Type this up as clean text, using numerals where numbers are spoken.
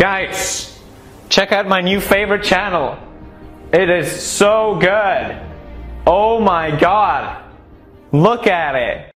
Guys, check out my new favorite channel. It is so good. Oh my God. Look at it.